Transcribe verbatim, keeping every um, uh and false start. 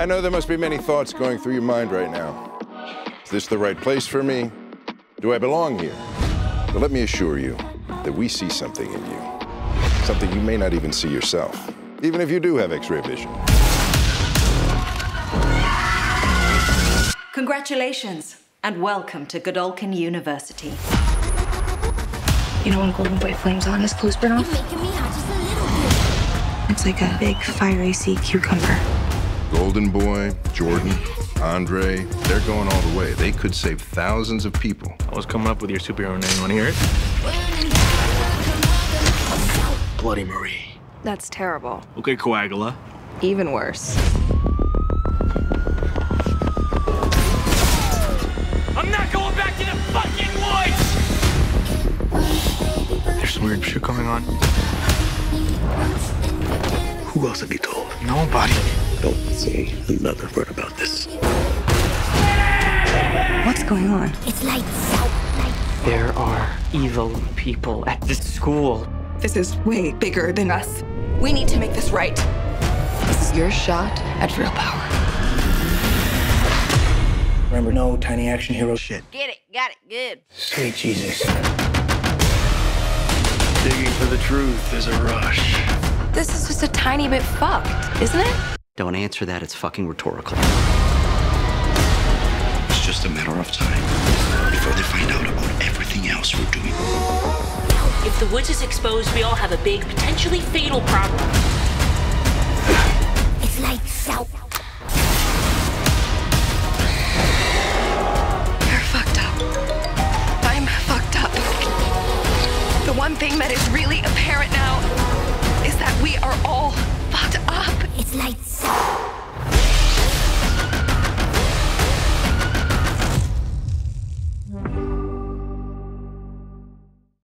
I know there must be many thoughts going through your mind right now. Is this the right place for me? Do I belong here? But let me assure you that we see something in you, something you may not even see yourself, even if you do have X-ray vision. Congratulations, and welcome to Godolkin University. You know when golden white flames on his clothes burn off? It's like a big, fiery sea cucumber. Golden Boy, Jordan, Andre, they're going all the way. They could save thousands of people. I was coming up with your superhero name. Want to hear it? Bloody Marie. That's terrible. Okay, Coagula. Even worse. I'm not going back to the fucking woods! There's some weird shit going on. Who else have you told? Nobody. Don't say another word about this. What's going on? It's lights out. There are evil people at this school. This is way bigger than us. We need to make this right. This is your shot at real power. Remember, no tiny action hero shit. Get it, got it, good. Sweet Jesus. Digging for the truth is a rush. This is just a tiny bit fucked, isn't it? Don't answer that, it's fucking rhetorical. It's just a matter of time before they find out about everything else we're doing. If the woods is exposed, we all have a big, potentially fatal problem.